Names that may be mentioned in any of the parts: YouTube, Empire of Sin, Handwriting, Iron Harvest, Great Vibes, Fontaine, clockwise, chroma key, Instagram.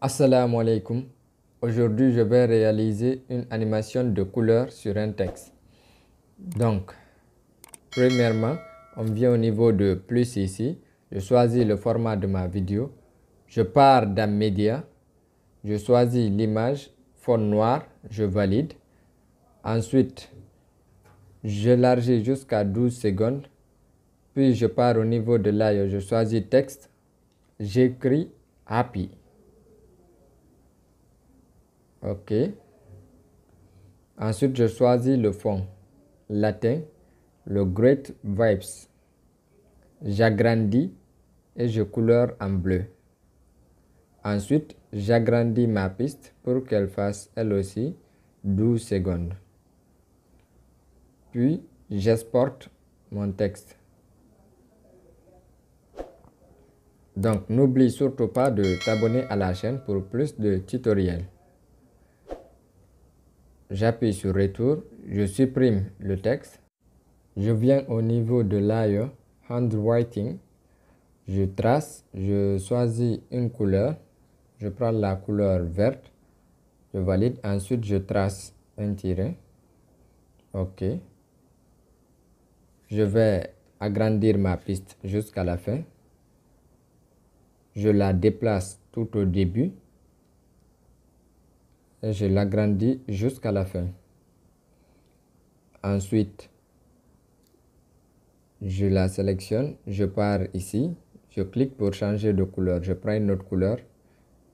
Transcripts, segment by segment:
Assalamu alaikum. Aujourd'hui, je vais réaliser une animation de couleur sur un texte. Donc, premièrement, on vient au niveau de plus ici. Je choisis le format de ma vidéo. Je pars dans Média. Je choisis l'image, fond noir, je valide. Ensuite, j'élargis jusqu'à 12 secondes. Puis, je pars au niveau de là, je choisis texte. J'écris Happy. OK. Ensuite, je choisis le fond latin, le Great Vibes. J'agrandis et je colore en bleu. Ensuite, j'agrandis ma piste pour qu'elle fasse elle aussi 12 secondes. Puis, j'exporte mon texte. Donc, n'oublie surtout pas de t'abonner à la chaîne pour plus de tutoriels. J'appuie sur retour, je supprime le texte. Je viens au niveau de l'IO, Handwriting. Je trace, je choisis une couleur. Je prends la couleur verte. Je valide, ensuite je trace un tiret. OK. Je vais agrandir ma piste jusqu'à la fin. Je la déplace tout au début. Et je l'agrandis jusqu'à la fin. Ensuite, je la sélectionne, je pars ici, je clique pour changer de couleur, je prends une autre couleur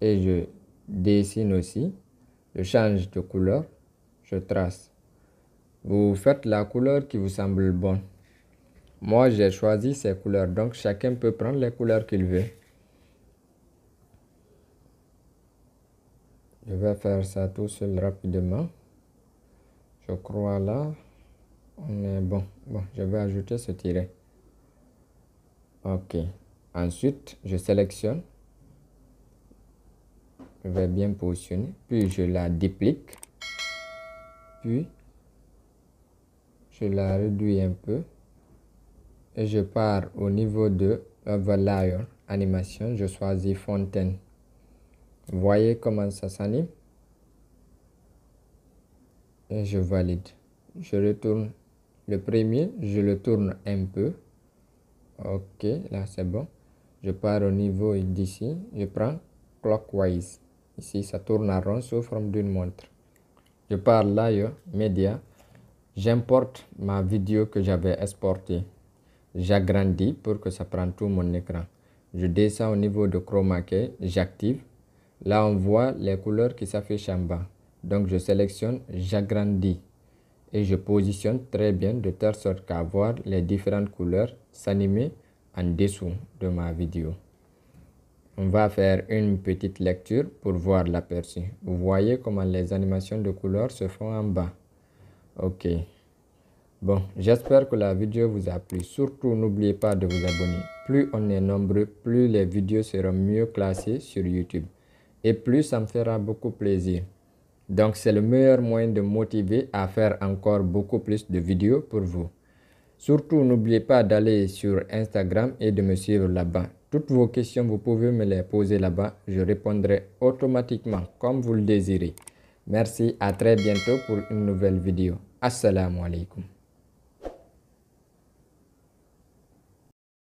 et je dessine aussi, je change de couleur, je trace. Vous faites la couleur qui vous semble bonne. Moi, j'ai choisi ces couleurs, donc chacun peut prendre les couleurs qu'il veut. Je vais faire ça tout seul rapidement. Je crois là, on est bon. Bon, je vais ajouter ce tiret. OK. Ensuite, je sélectionne. Je vais bien positionner. Puis, je la duplique. Puis, je la réduis un peu. Et je pars au niveau de Overlayer, Animation. Je choisis Fontaine. Vous voyez comment ça s'anime et je valide. Je retourne le premier, je le tourne un peu. OK, là c'est bon. Je pars au niveau d'ici, je prends clockwise. Ici ça tourne en rond sous forme d'une montre. Je pars là, média. J'importe ma vidéo que j'avais exportée. J'agrandis pour que ça prenne tout mon écran. Je descends au niveau de chroma key, j'active. Là, on voit les couleurs qui s'affichent en bas. Donc, je sélectionne, j'agrandis et je positionne très bien de telle sorte qu'à voir les différentes couleurs s'animer en dessous de ma vidéo. On va faire une petite lecture pour voir l'aperçu. Vous voyez comment les animations de couleurs se font en bas. OK. Bon, j'espère que la vidéo vous a plu. Surtout, n'oubliez pas de vous abonner. Plus on est nombreux, plus les vidéos seront mieux classées sur YouTube. Et plus ça me fera beaucoup plaisir. Donc c'est le meilleur moyen de motiver à faire encore beaucoup plus de vidéos pour vous. Surtout n'oubliez pas d'aller sur Instagram et de me suivre là-bas. Toutes vos questions vous pouvez me les poser là-bas. Je répondrai automatiquement comme vous le désirez. Merci, à très bientôt pour une nouvelle vidéo. Assalamu alaikum.